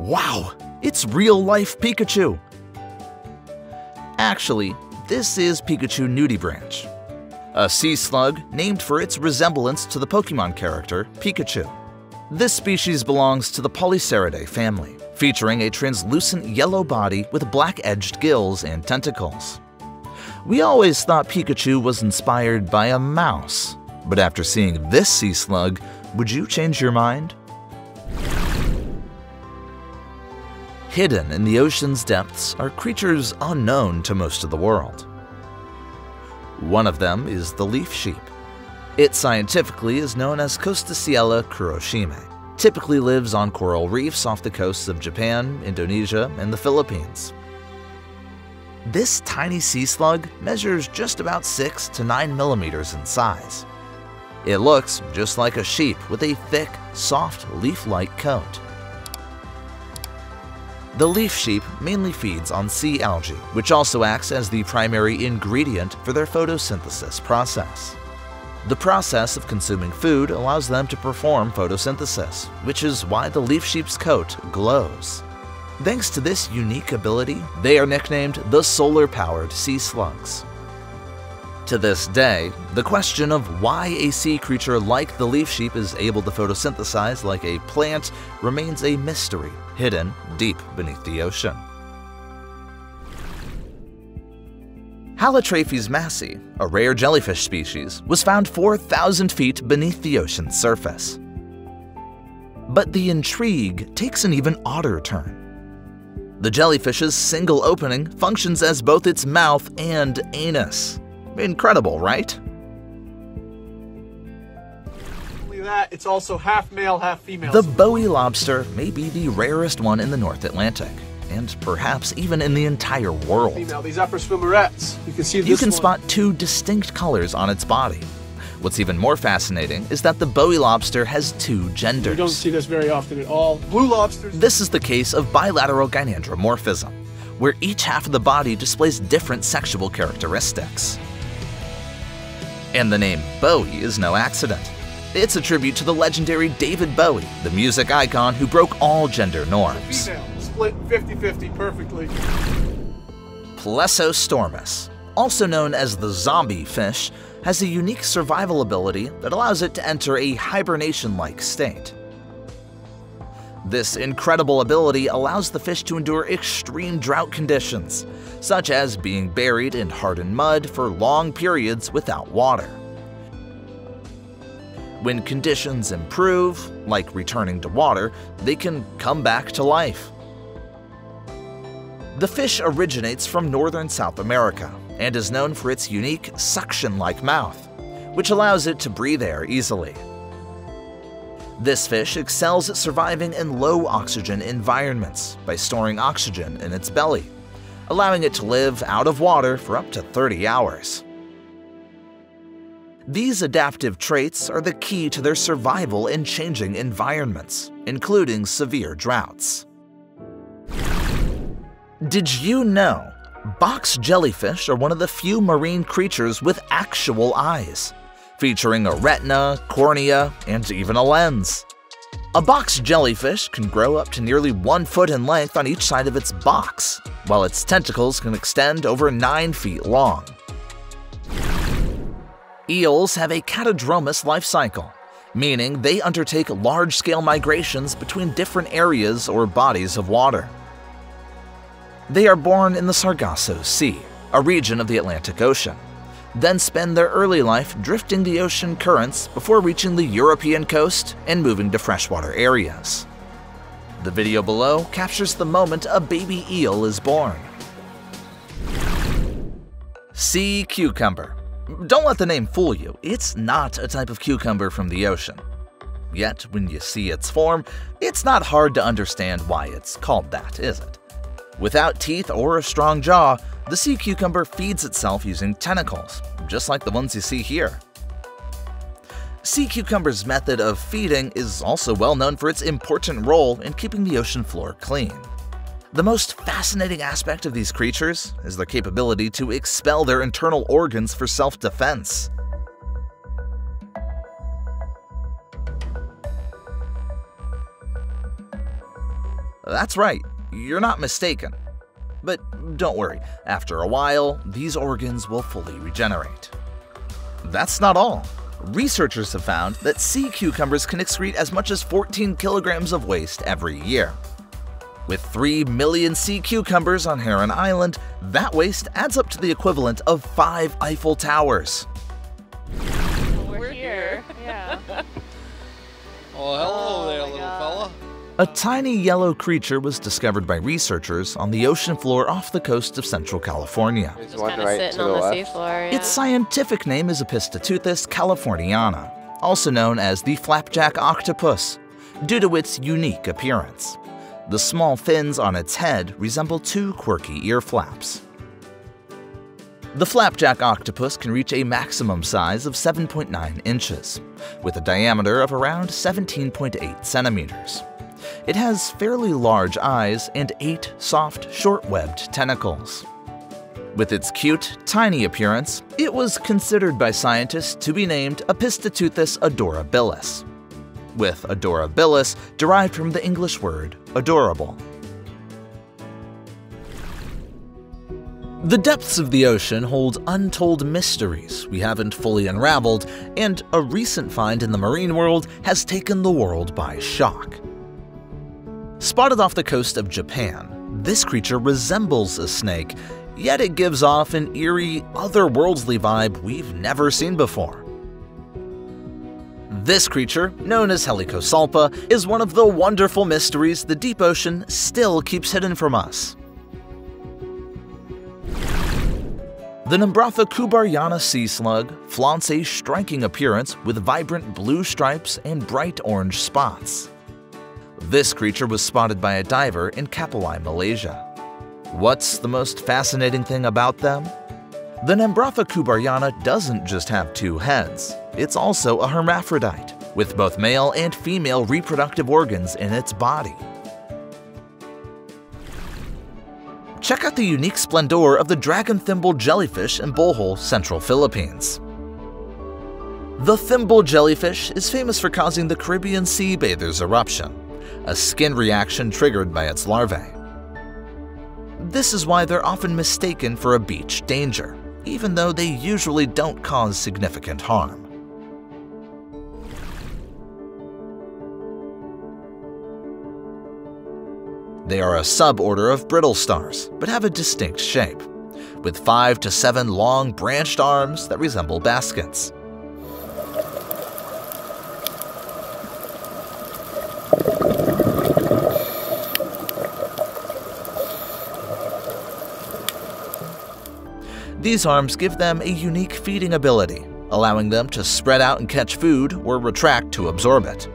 Wow, it's real-life Pikachu! Actually, this is Pikachu Nudibranch, a sea slug named for its resemblance to the Pokemon character Pikachu. This species belongs to the Polyceridae family, featuring a translucent yellow body with black-edged gills and tentacles. We always thought Pikachu was inspired by a mouse, but after seeing this sea slug, would you change your mind? Hidden in the ocean's depths are creatures unknown to most of the world. One of them is the leaf sheep. It scientifically is known as Costasiella kuroshima. Typically lives on coral reefs off the coasts of Japan, Indonesia, and the Philippines. This tiny sea slug measures just about 6 to 9 millimeters in size. It looks just like a sheep with a thick, soft, leaf-like coat. The leaf sheep mainly feeds on sea algae, which also acts as the primary ingredient for their photosynthesis process. The process of consuming food allows them to perform photosynthesis, which is why the leaf sheep's coat glows. Thanks to this unique ability, they are nicknamed the solar-powered sea slugs. To this day, the question of why a sea creature like the leaf sheep is able to photosynthesize like a plant remains a mystery hidden deep beneath the ocean. Halitrephes massy, a rare jellyfish species, was found 4,000 feet beneath the ocean's surface. But the intrigue takes an even odder turn. The jellyfish's single opening functions as both its mouth and anus. Incredible, right? Not only that, it's also half male, half female. The Bowie lobster may be the rarest one in the North Atlantic, and perhaps even in the entire world. Female, these upper swimmerettes. You can see this one. Spot two distinct colors on its body. What's even more fascinating is that the Bowie lobster has two genders. We don't see this very often at all. Blue lobsters. This is the case of bilateral gynandromorphism, where each half of the body displays different sexual characteristics. And the name Bowie is no accident. It's a tribute to the legendary David Bowie, the music icon who broke all gender norms. Female, split 50-50 perfectly. Plesiosaurus, also known as the zombie fish, has a unique survival ability that allows it to enter a hibernation-like state. This incredible ability allows the fish to endure extreme drought conditions, such as being buried in hardened mud for long periods without water. When conditions improve, like returning to water, they can come back to life. The fish originates from northern South America and is known for its unique suction-like mouth, which allows it to breathe air easily. This fish excels at surviving in low oxygen environments by storing oxygen in its belly, allowing it to live out of water for up to 30 hours. These adaptive traits are the key to their survival in changing environments, including severe droughts. Did you know box jellyfish are one of the few marine creatures with actual eyes, featuring a retina, cornea, and even a lens? A box jellyfish can grow up to nearly 1 foot in length on each side of its box, while its tentacles can extend over 9 feet long. Eels have a catadromous life cycle, meaning they undertake large-scale migrations between different areas or bodies of water. They are born in the Sargasso Sea, a region of the Atlantic Ocean, then spend their early life drifting the ocean currents before reaching the European coast and moving to freshwater areas. The video below captures the moment a baby eel is born. Sea cucumber. Don't let the name fool you, it's not a type of cucumber from the ocean. Yet, when you see its form, it's not hard to understand why it's called that, is it? Without teeth or a strong jaw, the sea cucumber feeds itself using tentacles, just like the ones you see here. Sea cucumber's method of feeding is also well known for its important role in keeping the ocean floor clean. The most fascinating aspect of these creatures is their capability to expel their internal organs for self-defense. That's right, you're not mistaken. But don't worry, after a while, these organs will fully regenerate. That's not all. Researchers have found that sea cucumbers can excrete as much as 14 kilograms of waste every year. With 3 million sea cucumbers on Heron Island, that waste adds up to the equivalent of 5 Eiffel Towers. We're here. Yeah. Oh, hello there, little fella. A tiny yellow creature was discovered by researchers on the ocean floor off the coast of Central California. Just right on the seafloor, yeah. Its scientific name is Epistatuthis californiana, also known as the flapjack octopus, due to its unique appearance. The small fins on its head resemble 2 quirky ear flaps. The flapjack octopus can reach a maximum size of 7.9 inches, with a diameter of around 17.8 centimeters. It has fairly large eyes and 8 soft, short-webbed tentacles. With its cute, tiny appearance, it was considered by scientists to be named Epistatuthis adorabilis, with adorabilis derived from the English word adorable. The depths of the ocean hold untold mysteries we haven't fully unraveled, and a recent find in the marine world has taken the world by shock. Spotted off the coast of Japan, this creature resembles a snake, yet it gives off an eerie, otherworldly vibe we've never seen before. This creature, known as Helicosalpa, is one of the wonderful mysteries the deep ocean still keeps hidden from us. The Nembratha Kubaryana sea slug flaunts a striking appearance with vibrant blue stripes and bright orange spots. This creature was spotted by a diver in Kapalai, Malaysia. What's the most fascinating thing about them? The Nembratha kubaryana doesn't just have 2 heads. It's also a hermaphrodite, with both male and female reproductive organs in its body. Check out the unique splendor of the dragon-thimbled jellyfish in Bohol, Central Philippines. The thimble jellyfish is famous for causing the Caribbean sea bather's eruption, a skin reaction triggered by its larvae. This is why they're often mistaken for a beach danger, even though they usually don't cause significant harm. They are a suborder of brittle stars, but have a distinct shape, with 5 to 7 long branched arms that resemble baskets. These arms give them a unique feeding ability, allowing them to spread out and catch food or retract to absorb it.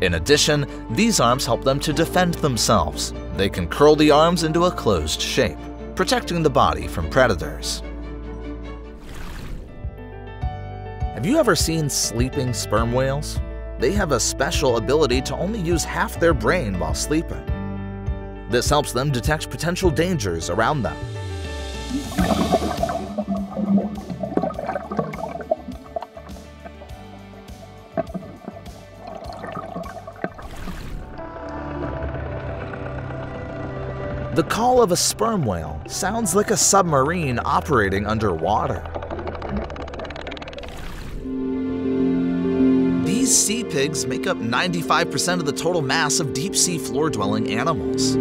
In addition, these arms help them to defend themselves. They can curl the arms into a closed shape, protecting the body from predators. Have you ever seen sleeping sperm whales? They have a special ability to only use half their brain while sleeping. This helps them detect potential dangers around them. The call of a sperm whale sounds like a submarine operating underwater. These sea pigs make up 95% of the total mass of deep-sea floor-dwelling animals.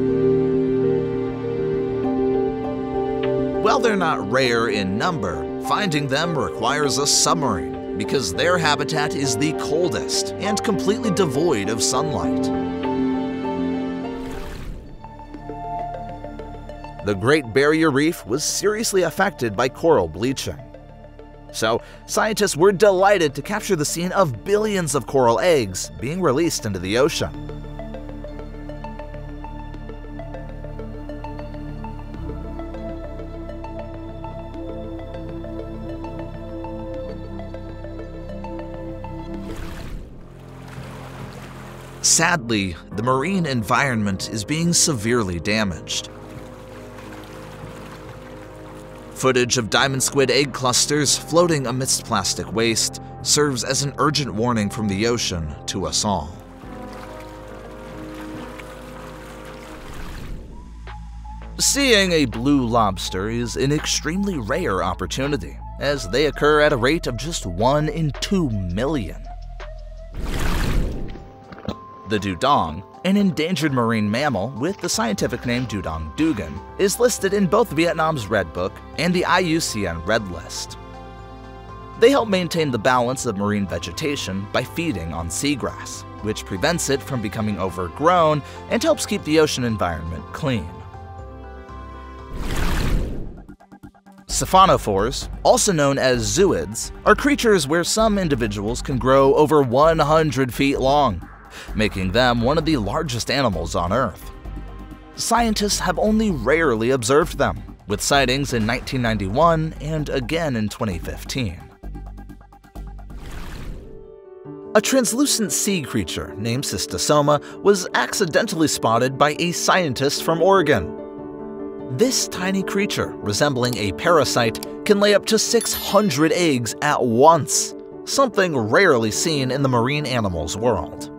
While they're not rare in number, finding them requires a submarine because their habitat is the coldest and completely devoid of sunlight. The Great Barrier Reef was seriously affected by coral bleaching. So, scientists were delighted to capture the scene of billions of coral eggs being released into the ocean. Sadly, the marine environment is being severely damaged. Footage of diamond squid egg clusters floating amidst plastic waste serves as an urgent warning from the ocean to us all. Seeing a blue lobster is an extremely rare opportunity, as they occur at a rate of just 1 in 2 million. The dudong, an endangered marine mammal with the scientific name dudong dugan, is listed in both Vietnam's Red Book and the IUCN Red List. They help maintain the balance of marine vegetation by feeding on seagrass, which prevents it from becoming overgrown and helps keep the ocean environment clean. Siphonophores, also known as zooids, are creatures where some individuals can grow over 100 feet long, making them one of the largest animals on Earth. Scientists have only rarely observed them, with sightings in 1991 and again in 2015. A translucent sea creature named Cystosoma was accidentally spotted by a scientist from Oregon. This tiny creature, resembling a parasite, can lay up to 600 eggs at once, something rarely seen in the marine animals world.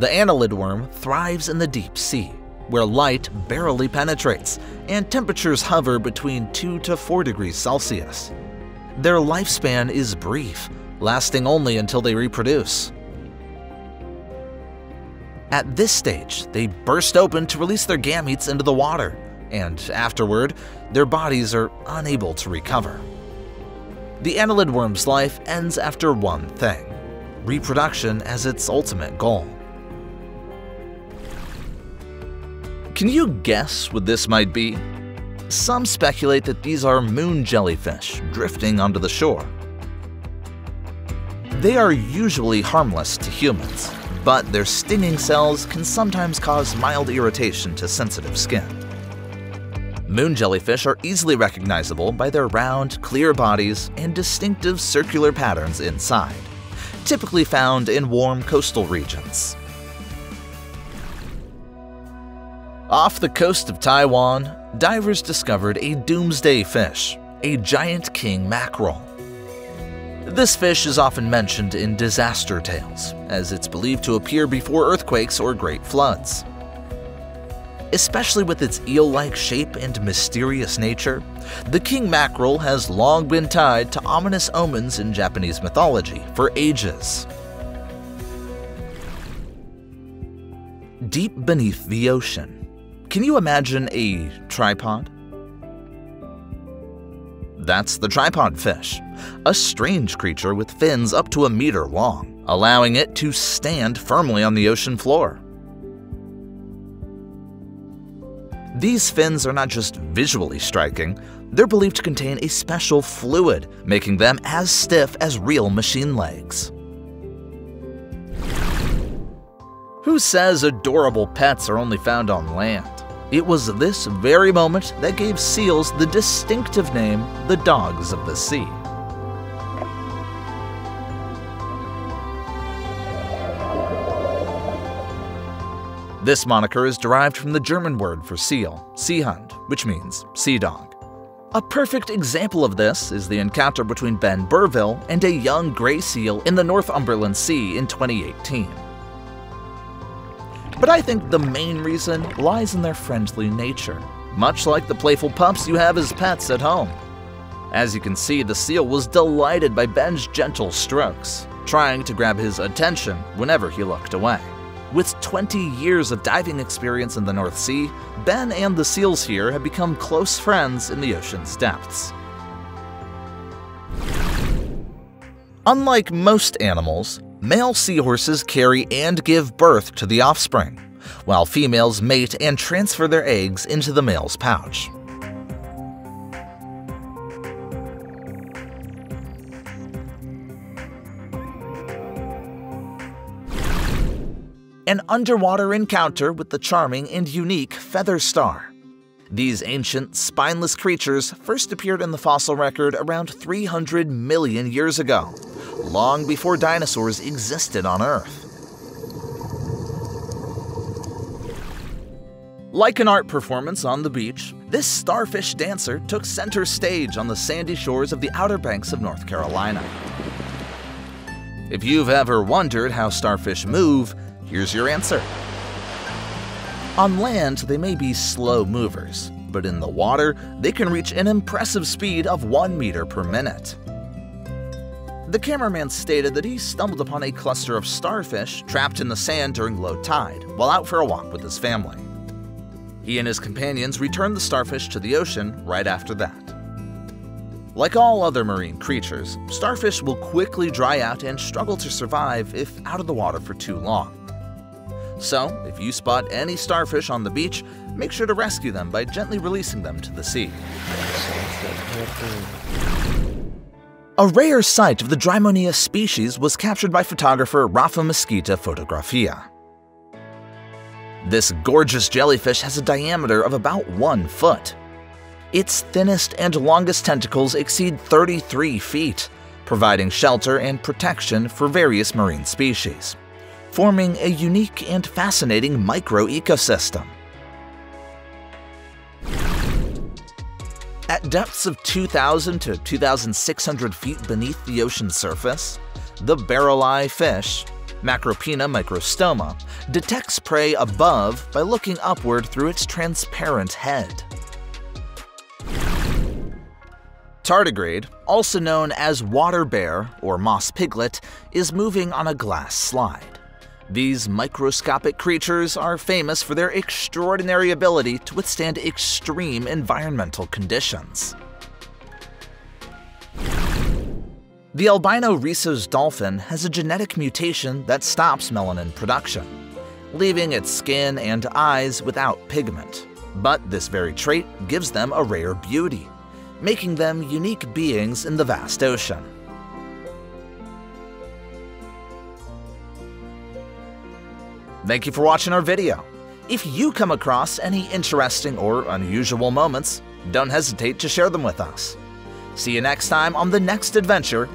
The annelid worm thrives in the deep sea, where light barely penetrates and temperatures hover between 2 to 4 degrees Celsius. Their lifespan is brief, lasting only until they reproduce. At this stage, they burst open to release their gametes into the water, and afterward, their bodies are unable to recover. The annelid worm's life ends after one thing: reproduction as its ultimate goal. Can you guess what this might be? Some speculate that these are moon jellyfish drifting onto the shore. They are usually harmless to humans, but their stinging cells can sometimes cause mild irritation to sensitive skin. Moon jellyfish are easily recognizable by their round, clear bodies and distinctive circular patterns inside, typically found in warm coastal regions. Off the coast of Taiwan, divers discovered a doomsday fish, a giant king mackerel. This fish is often mentioned in disaster tales, as it's believed to appear before earthquakes or great floods. Especially with its eel-like shape and mysterious nature, the king mackerel has long been tied to ominous omens in Japanese mythology for ages. Deep beneath the ocean, can you imagine a tripod? That's the tripod fish, a strange creature with fins up to a meter long, allowing it to stand firmly on the ocean floor. These fins are not just visually striking, they're believed to contain a special fluid, making them as stiff as real machine legs. Who says adorable pets are only found on land? It was this very moment that gave seals the distinctive name, the dogs of the sea. This moniker is derived from the German word for seal, Seehund, which means sea dog. A perfect example of this is the encounter between Ben Burville and a young gray seal in the Northumberland Sea in 2018. But I think the main reason lies in their friendly nature, much like the playful pups you have as pets at home. As you can see, the seal was delighted by Ben's gentle strokes, trying to grab his attention whenever he looked away. With 20 years of diving experience in the North Sea, Ben and the seals here have become close friends in the ocean's depths. Unlike most animals, male seahorses carry and give birth to the offspring, while females mate and transfer their eggs into the male's pouch. An underwater encounter with the charming and unique Feather Star. These ancient, spineless creatures first appeared in the fossil record around 300 million years ago, long before dinosaurs existed on Earth. Like an art performance on the beach, this starfish dancer took center stage on the sandy shores of the Outer Banks of North Carolina. If you've ever wondered how starfish move, here's your answer. On land, they may be slow movers, but in the water, they can reach an impressive speed of 1 meter per minute. The cameraman stated that he stumbled upon a cluster of starfish trapped in the sand during low tide while out for a walk with his family. He and his companions returned the starfish to the ocean right after that. Like all other marine creatures, starfish will quickly dry out and struggle to survive if out of the water for too long. So, if you spot any starfish on the beach, make sure to rescue them by gently releasing them to the sea. A rare sight of the Drymonia species was captured by photographer Rafa Mosquita Fotografia. This gorgeous jellyfish has a diameter of about 1 foot. Its thinnest and longest tentacles exceed 33 feet, providing shelter and protection for various marine species, forming a unique and fascinating micro-ecosystem. At depths of 2,000 to 2,600 feet beneath the ocean surface, the barrel-eye fish, Macropinna microstoma, detects prey above by looking upward through its transparent head. Tardigrade, also known as water bear or moss piglet, is moving on a glass slide. These microscopic creatures are famous for their extraordinary ability to withstand extreme environmental conditions. The albino Risso's dolphin has a genetic mutation that stops melanin production, leaving its skin and eyes without pigment. But this very trait gives them a rare beauty, making them unique beings in the vast ocean. Thank you for watching our video. If you come across any interesting or unusual moments, don't hesitate to share them with us. See you next time on the next adventure